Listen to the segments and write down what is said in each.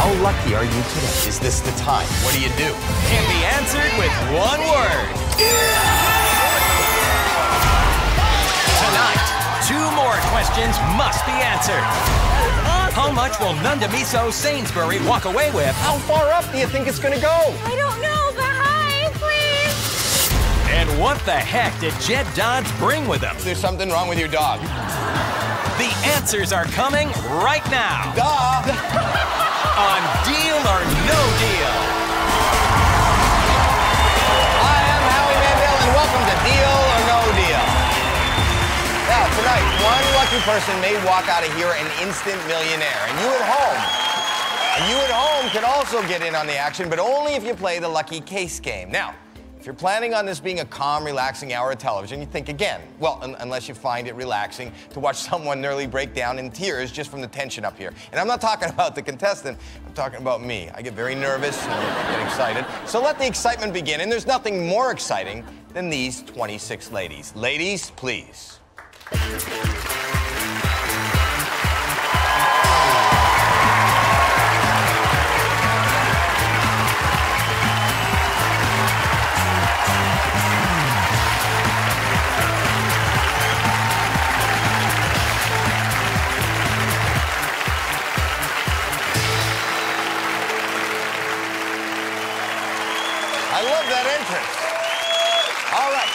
How lucky are you today? Is this the time? What do you do? Can be answered with one word. Tonight, two more questions must be answered. Awesome. How much will Nondumiso Sainsbury walk away with? How far up do you think it's going to go? I don't know, but hi, please. And what the heck did Jed Dotz bring with him? There's something wrong with your dog. The answers are coming right now. Duh! On Deal or No Deal. I am Howie Mandel, and welcome to Deal or No Deal. Now, tonight, one lucky person may walk out of here an instant millionaire. And you at home can also get in on the action, but only if you play the lucky case game. Now, if you're planning on this being a calm, relaxing hour of television, you think again. Well, unless you find it relaxing to watch someone nearly break down in tears just from the tension up here. And I'm not talking about the contestant, I'm talking about me. I get very nervous and I get excited. So let the excitement begin, and there's nothing more exciting than these 26 ladies. Ladies, please. I love that entrance. All right.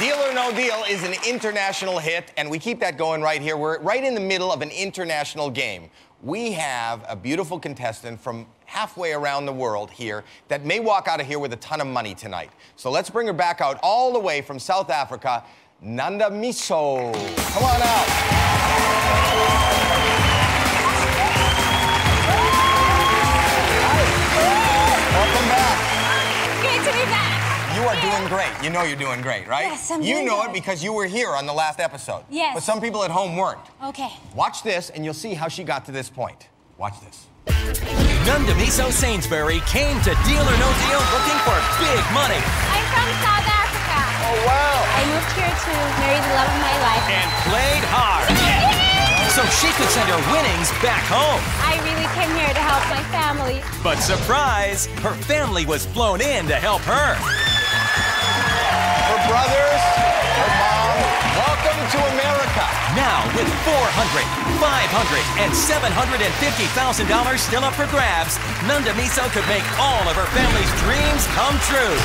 Deal or No Deal is an international hit, and we keep that going right here. We're right in the middle of an international game. We have a beautiful contestant from halfway around the world here that may walk out of here with a ton of money tonight. So let's bring her back out all the way from South Africa, Nondumiso. Come on out. You are doing great. You know you're doing great, right? Yes, I'm doing great. You know it because you were here on the last episode. Yes. But some people at home weren't. Okay. Watch this, and you'll see how she got to this point. Watch this. Nondumiso Sainsbury came to Deal or No Deal looking for big money. I'm from South Africa. Oh, wow. I moved here to marry the love of my life. And played hard. So she could send her winnings back home. I really came here to help my family. But surprise, her family was flown in to help her. Her brothers, her mom, welcome to America. Now with $400, $500, and $750,000 still up for grabs, Nondumiso could make all of her family's dreams come true.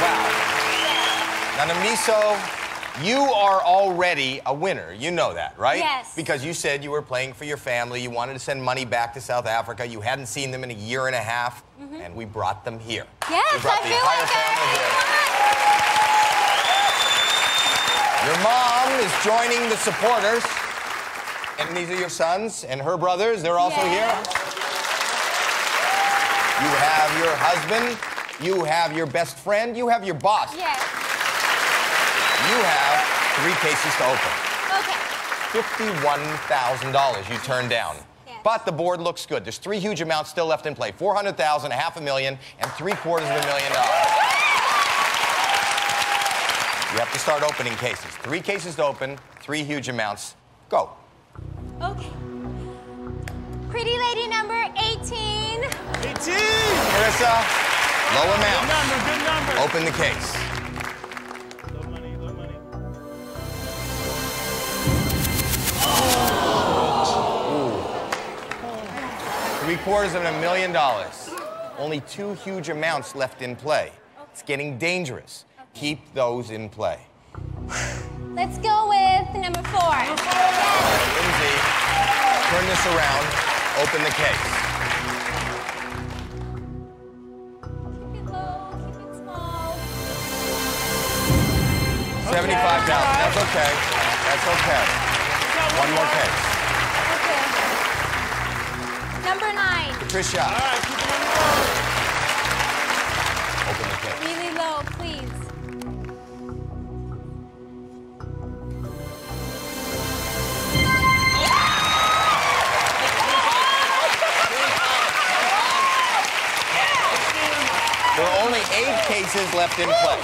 Wow. Nondumiso, you are already a winner. You know that, right? Yes. Because you said you were playing for your family. You wanted to send money back to South Africa. You hadn't seen them in a year and a half. Mm-hmm. And we brought them here. Yes, we brought the entire family here. Your mom is joining the supporters. And these are your sons and her brothers. They're also here. You have your husband. You have your best friend. You have your boss. Yes. You have 3 cases to open. Okay. $51,000 you turned down. Yes. But the board looks good. There's 3 huge amounts still left in play. $400,000, a $500,000, and $750,000. You have to start opening cases. 3 cases to open, 3 huge amounts. Go. Okay. Pretty lady number 18. 18! Marissa, low amount. Good number, good number. Open the case. $750,000. Only 2 huge amounts left in play. Okay. It's getting dangerous. Okay. Keep those in play. Let's go with number 4. Yes. Lindsay, turn this around. Open the case. Keep it low, keep it small. $75,000. Okay. That's okay. That's okay. One more case. Number 9. Patricia. All right, keep it low. Open the case. Really low, please. There are only 8 cases left in play.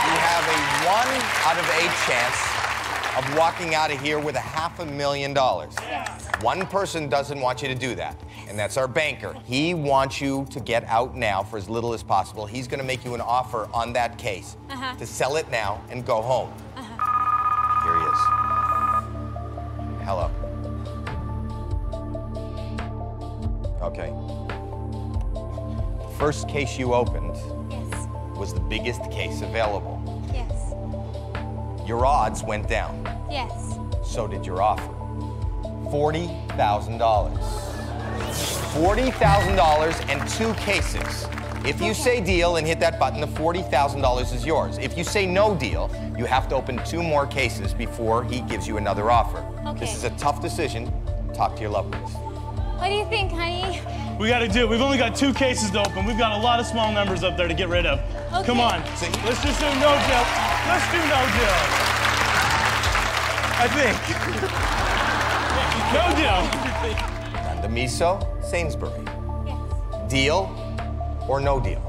You have a 1 out of 8 chance of walking out of here with $500,000. One person doesn't want you to do that, and that's our banker. He wants you to get out now for as little as possible. He's gonna make you an offer on that case to sell it now and go home. Here he is. Hello. Okay. First case you opened was the biggest case available. Your odds went down. So did your offer. $40,000. $40,000 and two cases. If you say deal and hit that button, the $40,000 is yours. If you say no deal, you have to open two more cases before he gives you another offer. This is a tough decision. Talk to your loved ones. What do you think, honey? We gotta do it. We've only got two cases to open. We've got a lot of small numbers up there to get rid of. Come on. Let's just do no deal. Let's do no deal. I think. No deal. Nondumiso Sainsbury. Deal or no deal?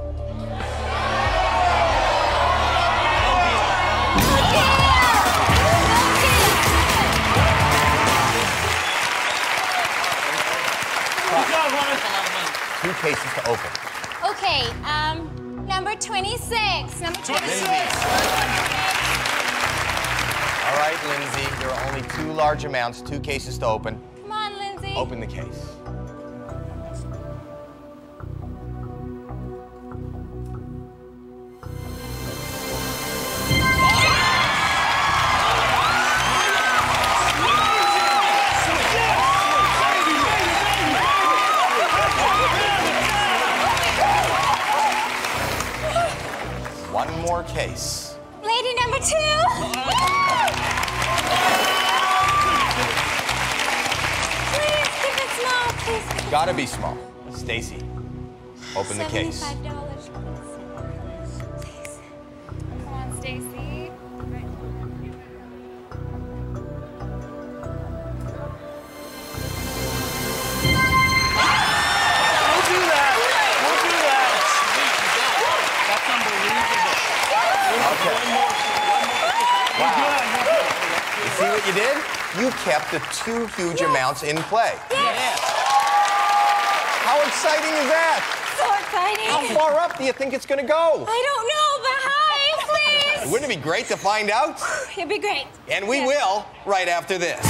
Two cases to open. Okay, number 26. Number 26. All right, Lindsay, there are only two large amounts, two cases to open. Come on, Lindsay. Open the case. More case. Lady number two. Please keep it small, please. Keep it gotta small. Be small. Stacy, open the case. $75, please. Come on, Stacy. You did? You kept the two huge amounts in play. How exciting is that? So exciting. How far up do you think it's going to go? I don't know, but hi, please. Wouldn't it be great to find out? It'd be great. And we will right after this.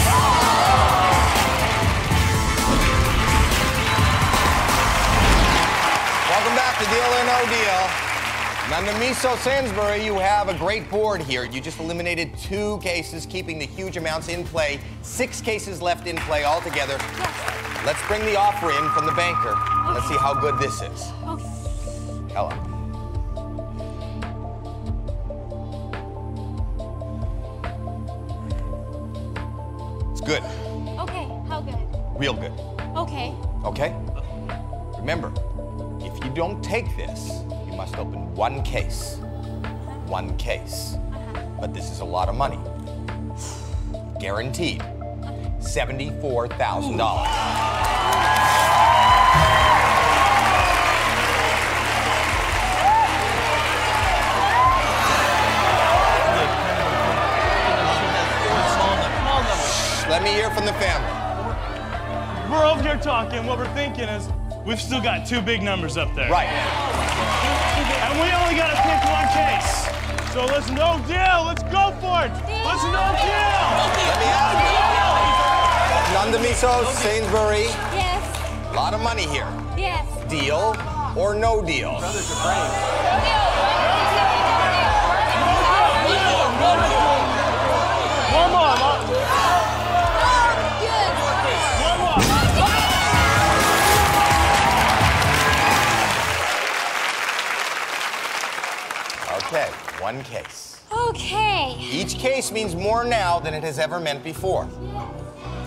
Welcome back to Deal or No Deal. Nondumiso Sainsbury, you have a great board here. You just eliminated two cases, keeping the huge amounts in play. Six cases left in play altogether. Let's bring the offer in from the banker. Let's see how good this is. Hello. It's good. Okay, how good? Real good. Okay. Okay? Remember, if you don't take this, you must open one case. One case. But this is a lot of money. Guaranteed. $74,000. Let me hear from the family. We're over here talking. What we're thinking is we've still got two big numbers up there. Right. And we only got to pick one case. So let's no deal. Let's go for it. Let's no deal. Let me ask you. Nondumiso Sainsbury. A lot of money here. Deal or no deal? Brothers are brave. No deal. No deal. One more. Okay, one case. Okay. Each case means more now than it has ever meant before.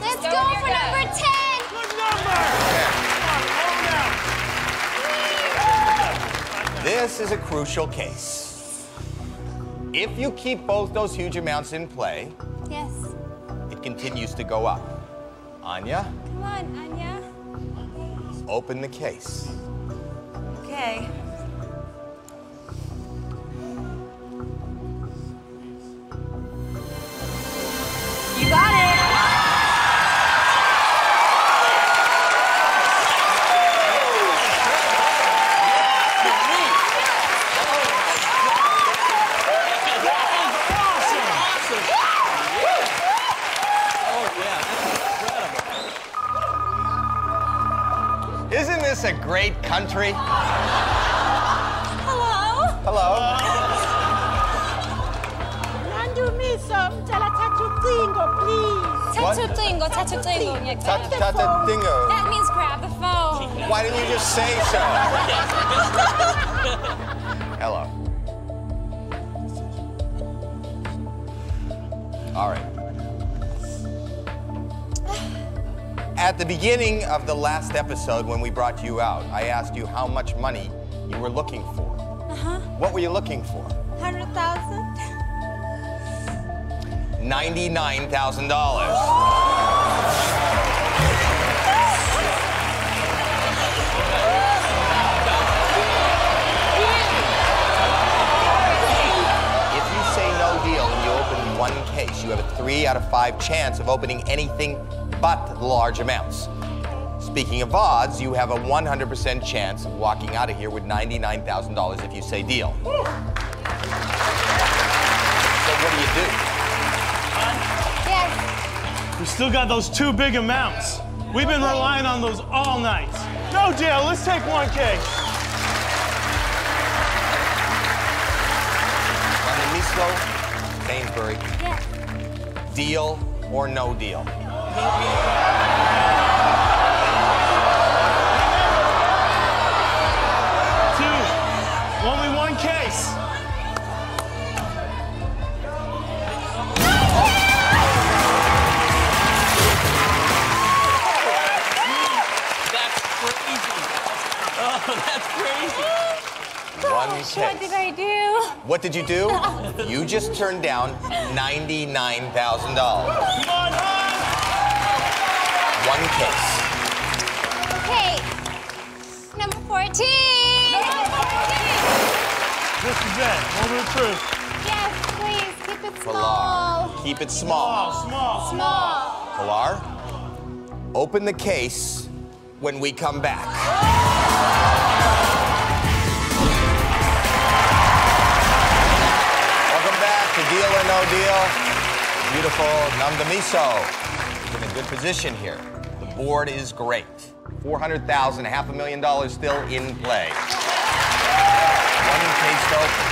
Let's go for number 10. Good number. Okay. This is a crucial case. If you keep both those huge amounts in play, it continues to go up. Anya? Come on, Anya. Open the case. Okay. this a great country? Hello? Hello? Nondumiso Tatutingo, please. Tatutingo, tatutingo. Tatutingo. That means grab the phone. Why didn't you just say so? Hello. All right. At the beginning of the last episode, when we brought you out, I asked you how much money you were looking for. Uh-huh. What were you looking for? 100,000. $99,000. If you say no deal and you open one case, you have a 3 out of 5 chance of opening anything but large amounts. Speaking of odds, you have a 100% chance of walking out of here with $99,000 if you say deal. Woo. So what do you do? Yes. We still got those 2 big amounts. We've been relying on those all night. No deal, let's take one case. Nondumiso Sainsbury. Yes. Deal or no deal? Only one case. That's crazy. Oh, that's crazy. Gosh, what did I do? What did you do? You just turned down $99,000. One case. Okay. Number 14. Number 14. This is it. Moment of truth. Yes, please. Keep it small. Pilar. Keep it small. Small. Small. Small. Pilar, open the case when we come back. Welcome back to Deal or No Deal. Beautiful Nondumiso in a good position here. Board is great. 400,000, $500,000 still in play. One case open.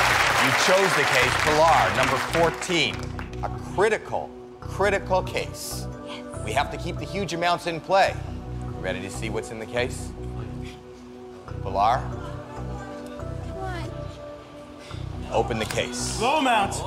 You chose the case, Pilar, number 14. A critical case. Yes. We have to keep the huge amounts in play. You ready to see what's in the case? Pilar? Come on. Open the case. Low amount.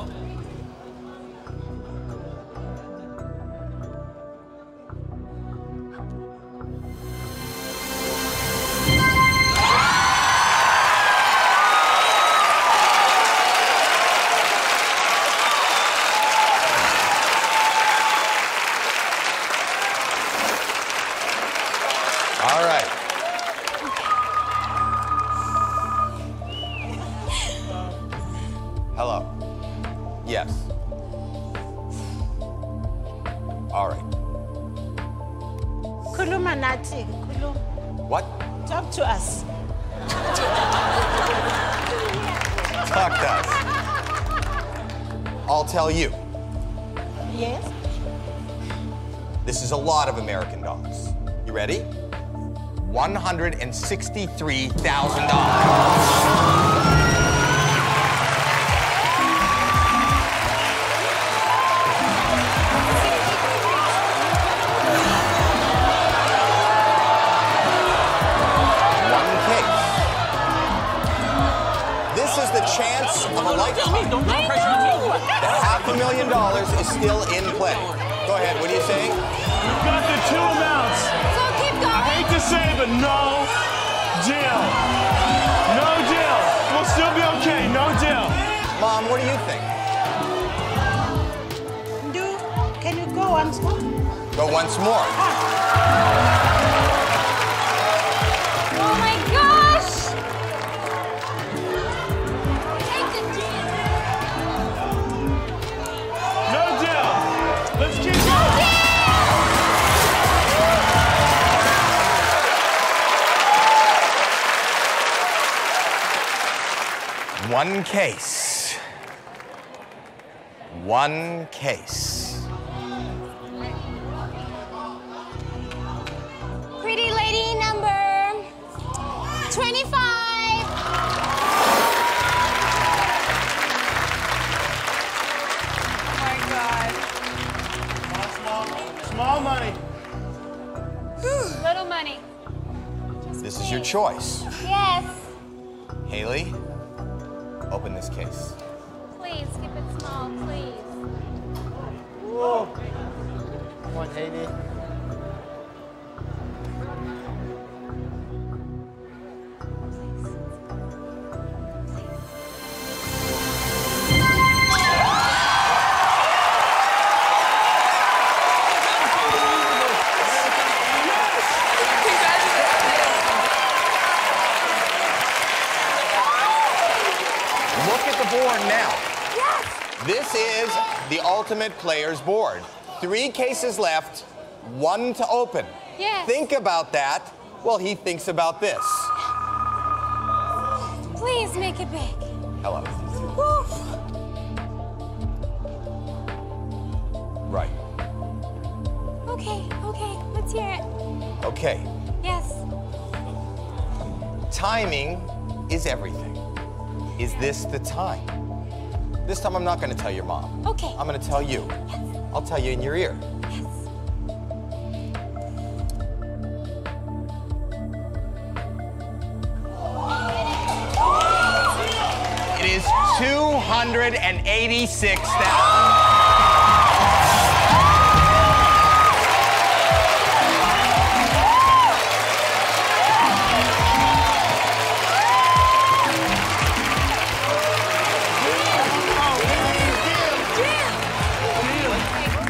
$163,000. Once more. Oh my gosh! Take the deal. No deal. Let's keep going. No deal! One case. One case. Small money. Little money. Just this please. Is your choice. Yes. Haley, open this case. Please, keep it small, please. Whoa. Come on, Haley. This is the ultimate player's board. 3 cases left, 1 to open. Yes. Think about that while he thinks about this. Please make it big. Hello. Woo. Right. Okay, okay, let's hear it. Okay. Yes. Timing is everything. Is this the time? This time I'm not gonna tell your mom. Okay. I'm gonna tell you. Yes. I'll tell you in your ear. Yes. It is $286,000.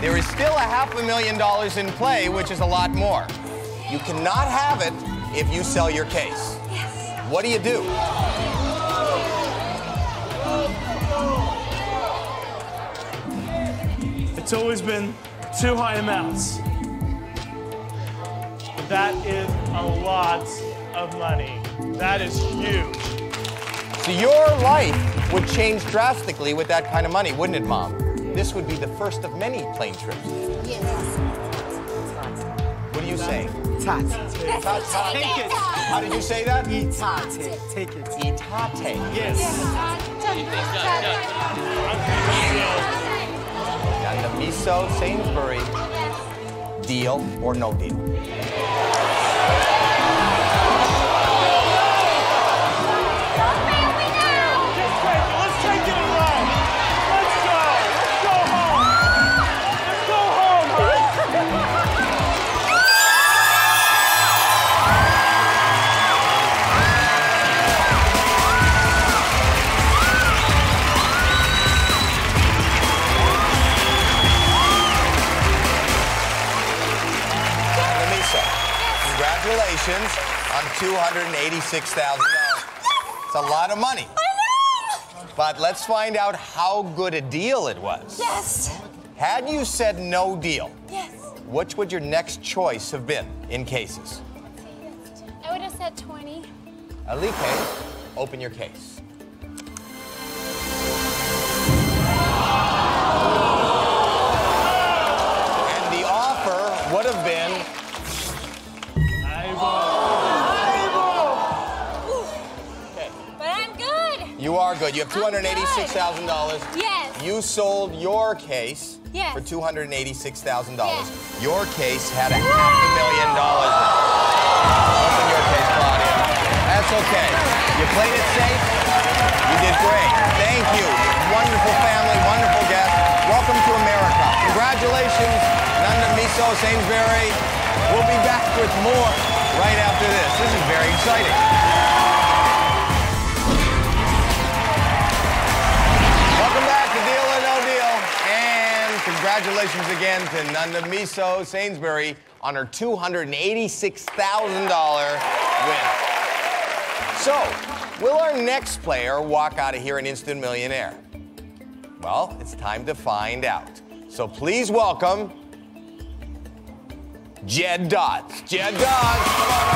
There is still a $500,000 in play, which is a lot more. You cannot have it if you sell your case. Yes. What do you do? It's always been 2 high amounts. That is a lot of money. That is huge. So your life would change drastically with that kind of money, wouldn't it, Mom? This would be the first of many plane trips. Yes. What do you say? Itate. Take it. How did you say that? Itate. Take it. Itate. Yes. Nondumiso Sainsbury. Deal or no deal? Congratulations on $286,000. It's a lot of money. I know! But let's find out how good a deal it was. Yes! Had you said no deal, yes, which would your next choice have been in cases? I would have said 20. Felipe, open your case. And the offer would have been you are good. You have $286,000. Yes. You sold your case for $286,000. Yes. Your case had a $500,000. Open your case, Claudia. That's okay. You played it safe. You did great. Thank you. Wonderful family, wonderful guest. Welcome to America. Congratulations, Nondumiso Sainsbury. We'll be back with more right after this. This is very exciting. Congratulations again to Nondumiso Sainsbury on her $286,000 win. So, will our next player walk out of here an instant millionaire? Well, it's time to find out. So please welcome Jed Dotz. Jed Dotz, come on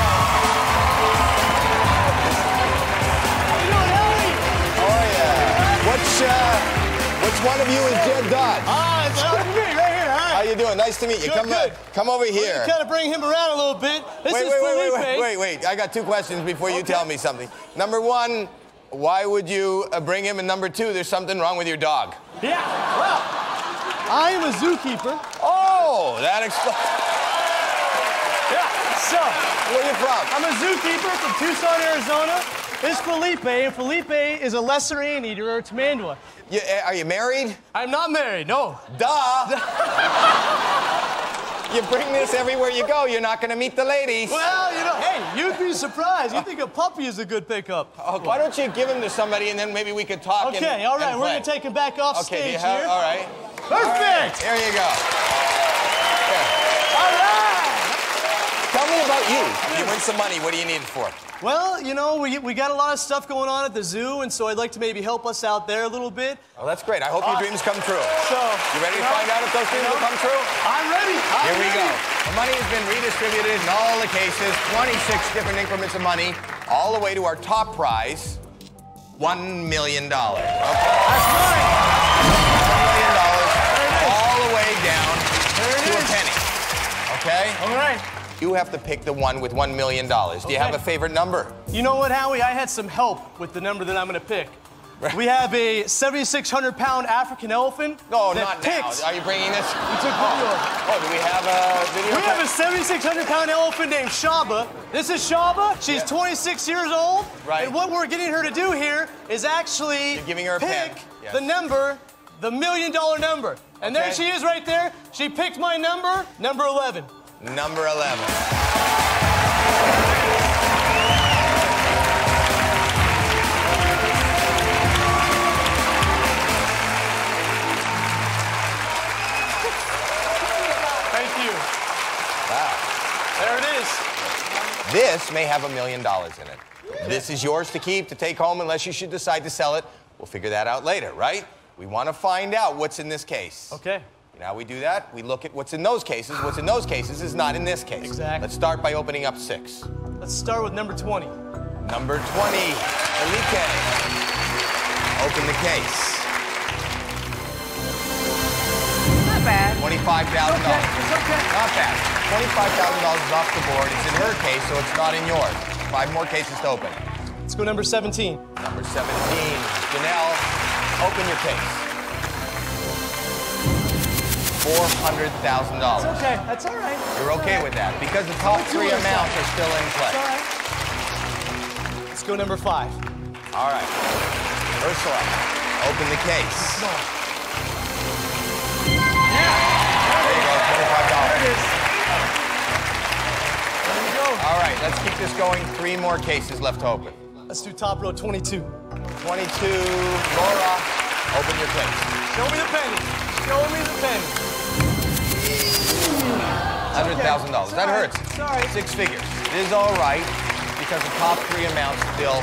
up. Which one of you is Jed Dotz? It's me, right here. Hi. How you doing? Nice to meet you. Sure, come over here. Well, you kind of bring him around a little bit. Wait, I got 2 questions before you tell me something. Number 1, why would you bring him? And number 2, there's something wrong with your dog. Yeah, well, I am a zookeeper. Oh! Oh, that explains... Yeah, so, where are you from? I'm a zookeeper from Tucson, Arizona. This is Felipe, and Felipe is a lesser anteater or tamandua. Are you married? I'm not married, no. Duh! You bring this everywhere you go, you're not gonna meet the ladies. Well, you know, hey, you'd be surprised. You think a puppy is a good pickup. Okay. Why don't you give him to somebody, and then maybe we could talk and play. Okay, all right, we're gonna take him back off stage here. Okay, all right. Perfect! There you go. All right! Tell me about you. You win some money. What do you need it for? Well, you know, we got a lot of stuff going on at the zoo, and so I'd like to maybe help us out there a little bit. Oh, that's great. I hope your dreams come true. So, you ready to find out if those dreams will come true? I'm ready. Here we go. The money has been redistributed in all the cases, 26 different increments of money, all the way to our top prize, $1 million. Okay. That's right. $1 million all the way down to a penny. Okay? All right. You have to pick the one with $1 million. Do you have a favorite number? You know what, Howie? I had some help with the number that I'm going to pick. Right. We have a 7,600-pound African elephant. No, not picked. Now. Are you bringing this? We took video. Oh, do we have a video? We have a 7,600-pound elephant named Shaba. This is Shaba. She's 26 years old. Right. And what we're getting her to do here is actually pick the number, the $1 million number. And there she is right there. She picked my number, number 11. Number 11. Thank you. Wow. There it is. This may have $1 million in it. This is yours to keep, to take home, unless you should decide to sell it. We'll figure that out later, right? We want to find out what's in this case. Okay. Now we do that, we look at what's in those cases. What's in those cases is not in this case. Exactly. Let's start by opening up 6. Let's start with number 20. Number 20, Felipe. Open the case. Not bad. $25,000. Okay. It's okay. Not bad. $25,000 is off the board. It's in her case, so it's not in yours. 5 more cases to open. Let's go number 17. Number 17, Janelle, open your case. $400,000. That's okay. That's all right. You're okay with that because the top 3 amounts are still in play. All right. Let's go number 5. All right. Ursula, open the case. Yeah. There you go. $25. There it is. There we go. All right. Let's keep this going. 3 more cases left to open. Let's do top row 22. 22. Laura, open your case. Show me the penny. Show me the penny. $100,000. That hurts. Sorry. 6 figures. It is all right because the top 3 amounts still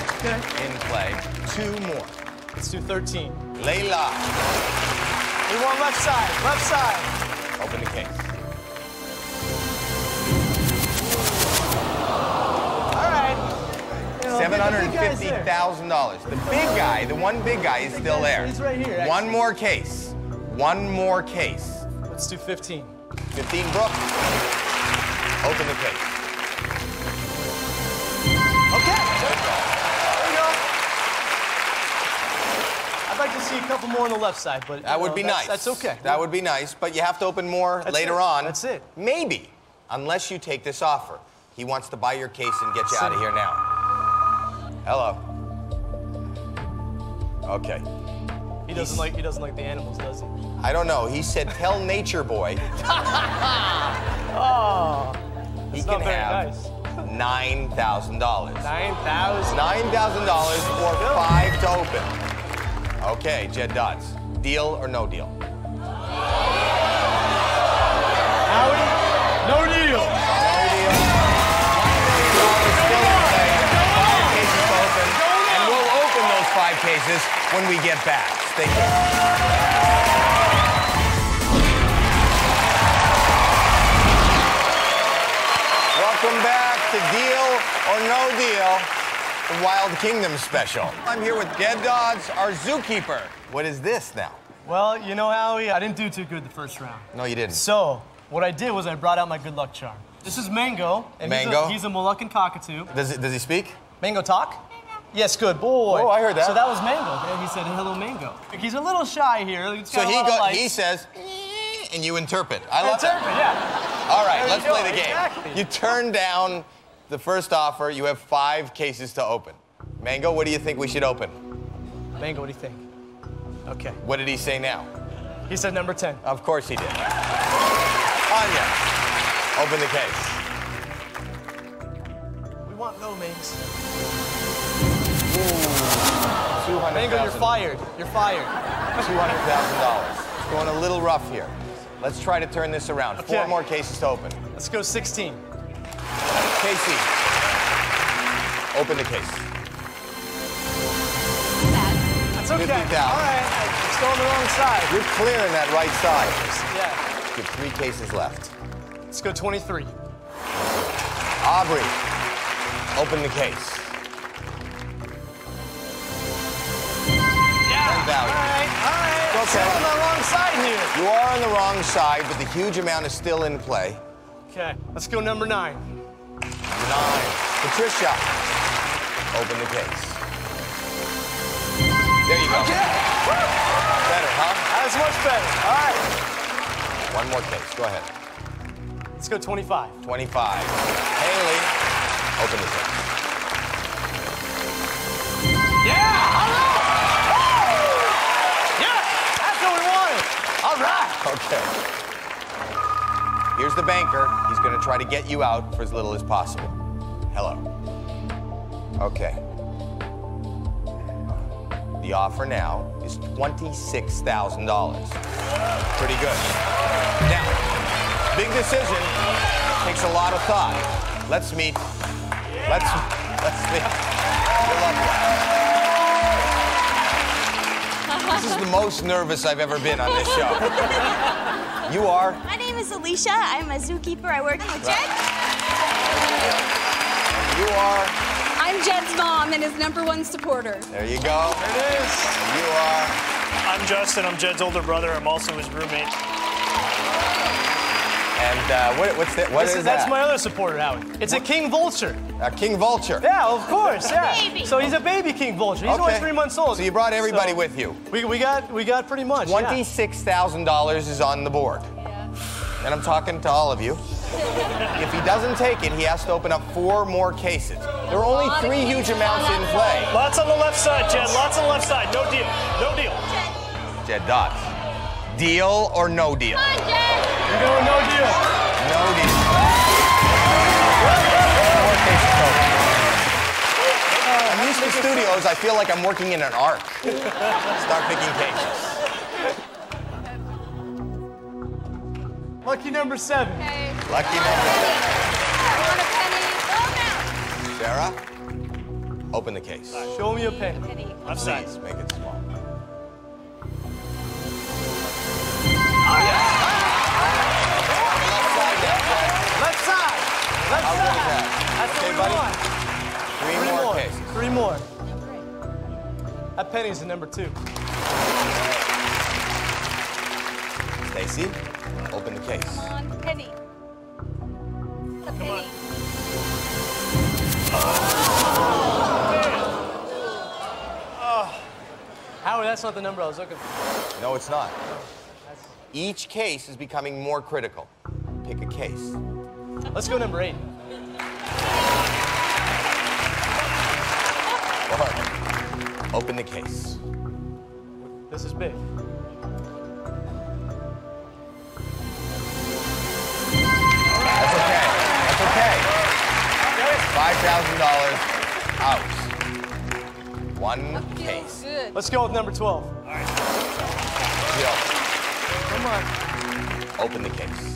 in play. 2 more. Let's do 13. Layla. We want left side. Left side. Open the case. All right. $750,000. The big guy, the one big guy, is still there. He's right here. Actually. One more case. One more case. Let's do 15. 15, Brooke. Open the case. Okay. There we go. I'd like to see a couple more on the left side, but that would be nice. That's okay. That would be nice, but you have to open more later on. That's it. Maybe, unless you take this offer. He wants to buy your case and get you out of here now. Hello. Okay. He doesn't like the animals, does he? I don't know. He said, "Tell nature boy." Oh, he can have $9,000. $9,000. $9,000 for 5 to open. Okay, Jed Dotz. Deal or no deal? Howie, no deal. No deal. $9,000 still in play. 5 cases to open, and we'll open those 5 cases when we get back. Stay tuned. Welcome back to Deal or No Deal, the Wild Kingdom special. I'm here with Jed Dotz, our zookeeper. What is this now? Well, you know, Howie, I didn't do too good the first round. No, you didn't. So, what I did was I brought out my good luck charm. This is Mango. And Mango? He's a Moluccan cockatoo. Does he speak? Mango talk? Yes, good boy. Oh, I heard that. So that was Mango. He said, hello, Mango. He's a little shy here. So he says... and you interpret. I love interpret, it. Yeah. All right, let's play the game. Exactly. You turn down the first offer. You have 5 cases to open. Mango, what do you think we should open? Mango, what do you think? Okay. What did he say now? He said number 10. Of course he did. Anya, open the case. We want no mains. Mango, you're fired. You're fired. $200,000. It's going a little rough here. Let's try to turn this around. Okay. 4 more cases to open. Let's go 16. Casey, open the case. That's okay. 50,000. All right. It's going the wrong side. You're clearing that right side. Yeah. You have 3 cases left. Let's go 23. Aubrey, open the case. All right, all right. Okay. Still on the wrong side here. You are on the wrong side, but the huge amount is still in play. Okay, let's go number 9. Number 9. Patricia, open the case. There you go. Okay. Better, huh? That's much better. All right. One more case. Go ahead. Let's go 25. 25. Haley, open the case. Yeah! All right! Okay. Here's the banker. He's going to try to get you out for as little as possible. Hello. Okay. The offer now is $26,000. Pretty good. Now, big decision. Takes a lot of thought. Let's meet. Let's meet. This is the most nervous I've ever been on this show. You are? My name is Alicia. I'm a zookeeper. I work with Jed. And you are? I'm Jed's mom and his #1 supporter. There you go. There it is. And you are? I'm Justin. I'm Jed's older brother. I'm also his roommate. And what is that? That's my other supporter, Howie. It's a king vulture. A king vulture? Yeah, of course, yeah. Baby. So he's a baby king vulture. He's only 3 months old. So you brought everybody with you. We got pretty much, $26,000 is on the board. Yeah. And I'm talking to all of you. If he doesn't take it, he has to open up 4 more cases. There are only 3 huge amounts in play. Lots on the left side, Jed. Lots on the left side. No deal. No deal. Jed Dotz. Deal or no deal? Come on, Jed. You're doing no deal. No deal. I'm used to studios. I feel like I'm working in an arc. Start picking cases. Lucky number 7. Okay. Lucky number 7. I want a penny. Go now. Sarah, open the case. Right. Show me a penny. Left side. Please make it small. That's okay, what we want. Three more cases. 3 more. That penny's the #2. Stacy, open the case. Come on, penny. The penny. Oh. Howard, that's not the number I was looking for. No, it's not. Each case is becoming more critical. Pick a case. Let's go number 8. Open the case. This is big. That's okay. That's okay. $5,000 out. One case. Good. Let's go with number 12. All right. Come on. Open the case.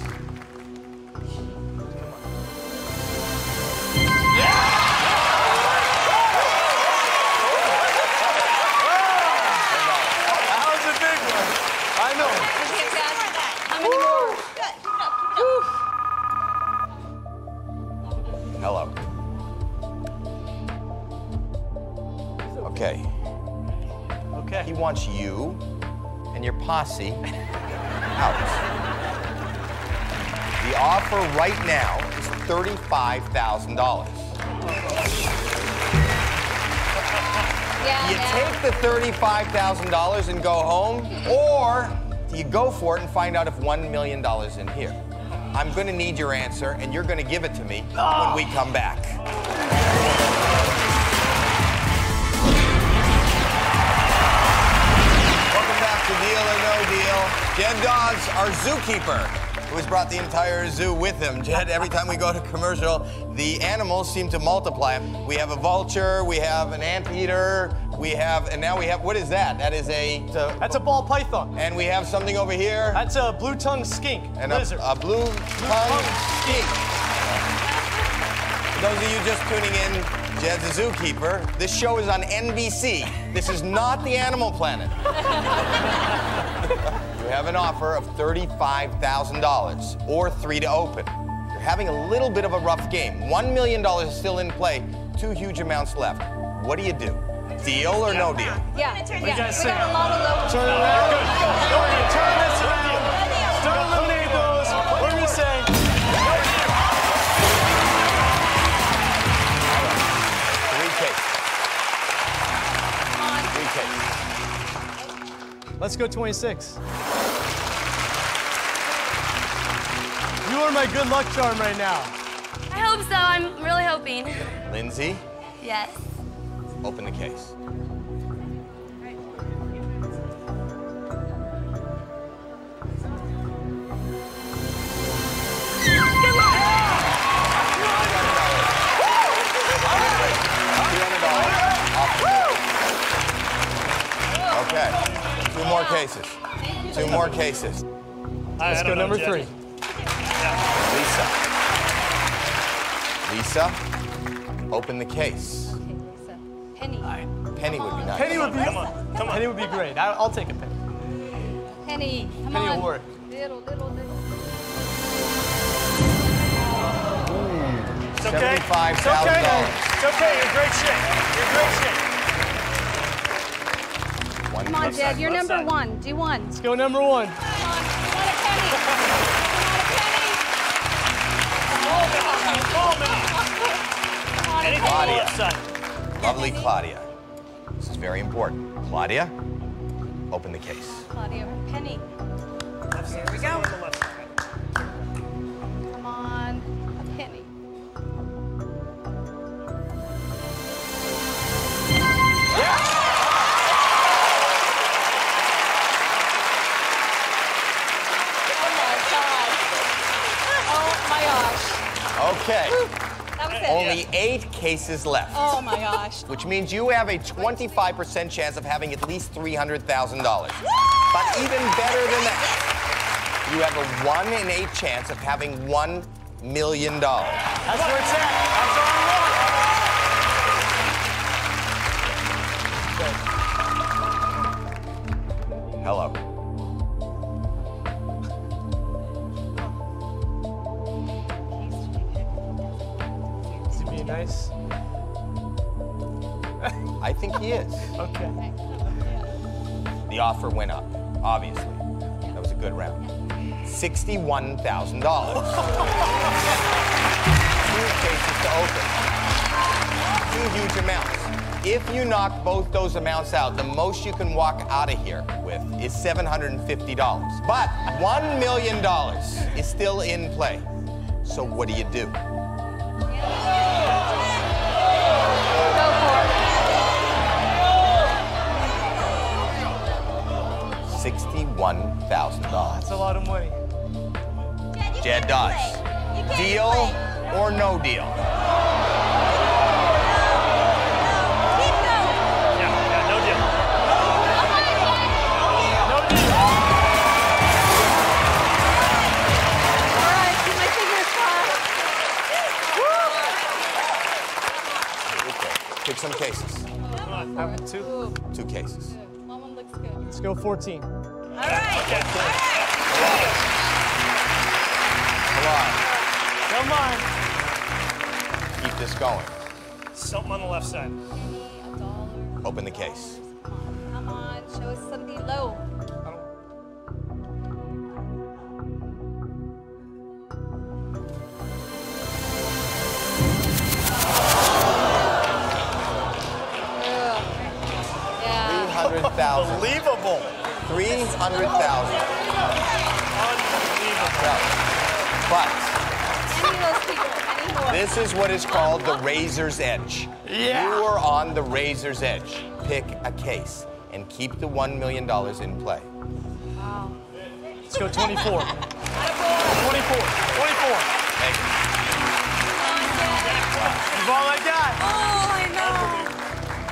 Hello. Okay. Okay. He wants you and your posse out. The offer right now is $35,000. You take the $35,000 and go home, or you go for it and find out if $1 million is in here. I'm going to need your answer, and you're going to give it to me when we come back. Welcome back to Deal or No Deal. Jed Dotz, our zookeeper, who has brought the entire zoo with him. Jed, every time we go to commercial, the animals seem to multiply. We have a vulture, we have an anteater, we have, and now we have, what is that? That is a... That's a ball python. And we have something over here. That's a blue-tongued skink, and lizard. A blue-tongued skink. For those of you just tuning in, Jed's a zookeeper. This show is on NBC. This is not the Animal Planet. You have an offer of $35,000 or 3 to open. You're having a little bit of a rough game. $1 million is still in play, 2 huge amounts left. What do? Deal or no deal? Yeah. We got a lot of levels. Turn it around. We're going to turn this around. Start eliminating those. What are we saying? No deal. Three cases. Let's go 26. You are my good luck charm right now. I hope so. I'm really hoping. Lindsay? Yes. Open the case. Good luck! $200. Okay. 2 more cases. 2 more cases. Let's go number 3. Lisa. Open the case. Penny. Right. Penny would be nice. Penny would be come on. Penny would be great. I'll take a penny. Penny. Penny will work. Little. It's okay. $75,000. It's okay. You're in great shape. You're in great shape. Come on, Jed. You're number one. Do one. Let's go number 1. Come on. You want a penny. You want a penny. Come on. Come on. Lovely Claudia. This is very important. Claudia, open the case. Claudia, penny. Here we go. Come on, a penny. Yeah! Oh my God. Oh my gosh. Okay. Only 8 cases left. Oh, my gosh. Which means you have a 25% chance of having at least $300,000. But even better than that, you have a 1 in 8 chance of having $1 million. That's where it's at. That's all we want. Hello. Nice. I think he is. Okay. The offer went up, obviously. That was a good round. $61,000. 2 cases to open. 2 huge amounts. If you knock both those amounts out, the most you can walk out of here with is $750. But $1 million is still in play. So what do you do? $61,000. That's a lot of money. Jed Dotz. Deal or no deal? Pick some cases. Two cases. Mom looks good. Let's go 14. All right. All right. Come on. Come on. Keep this going. Something on the left side. A dollar. Open the case. Come on. Show us something low. $300,000. But this is what is called the razor's edge. Yeah. You are on the razor's edge. Pick a case and keep the $1 million in play. Wow. Let's go 24. 24. 24. Thank you. That's all I got. Oh, I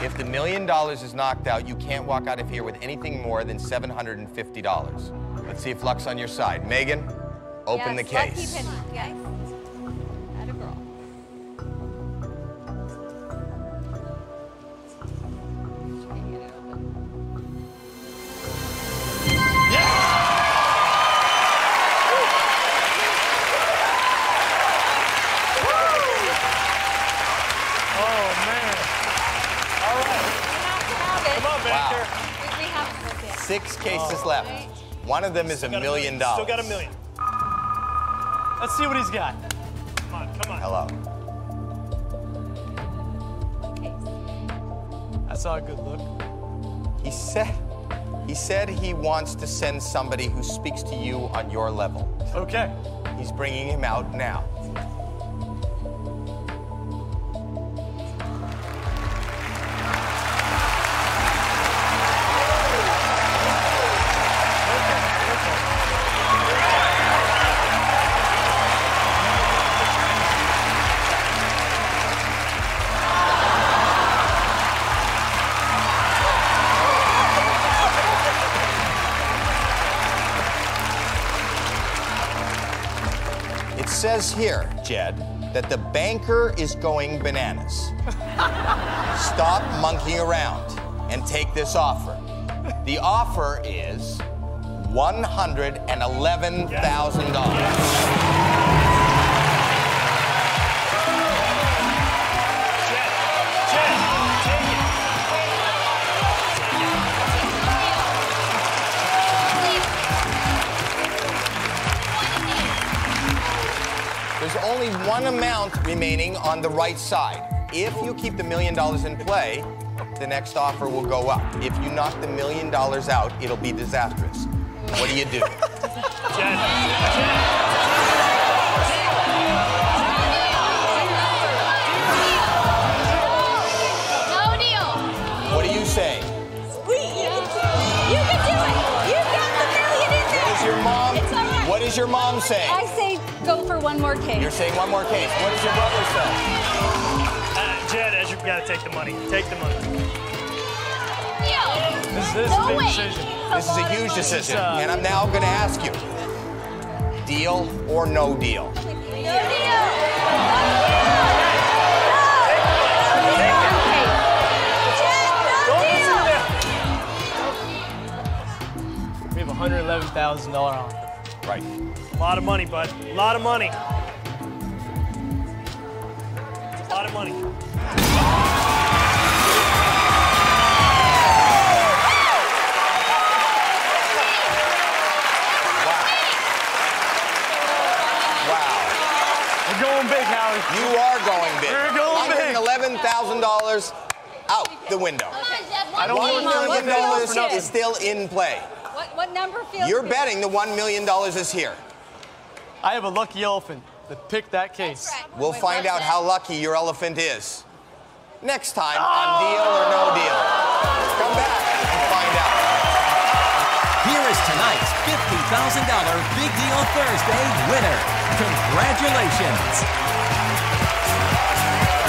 know. If the $1 million is knocked out, you can't walk out of here with anything more than $750. Let's see if luck's on your side. Megan, open the case. Lucky penny. Yes. That a girl. Six cases left. Right. One of them is $1 million. Still got $1 million. Let's see what he's got. Come on, come on. Hello. I saw a good look. He said he wants to send somebody who speaks to you on your level. Okay. He's bringing him out now. It says here, Jed, that the banker is going bananas. Stop monkeying around and take this offer. The offer is $111,000. Yes. There's only one amount remaining on the right side. If you keep the $1 million in play, the next offer will go up. If you knock the $1 million out, it'll be disastrous. What do you do? Jen. What does your mom say? I say go for one more case. You're saying one more case. What does your brother say? Jed, as you've got to take the money. Take the money. Yo, this is a big decision. This is a huge decision, and I'm now going to ask you: deal or no deal? No deal. No deal. We have $111,000 on. Right. A lot of money, bud. A lot of money. A lot of money. Wow. We're going big, Howie. You are going big. We're going big. $111,000 out the window. I don't want $1 million is still in play. What number feels You're good? Betting the $1 million is here. I have a lucky elephant that picked that case. Right. We'll find out how lucky your elephant is next time on Deal or No Deal. Come back and find out. Here is tonight's $50,000 Big Deal Thursday winner. Congratulations.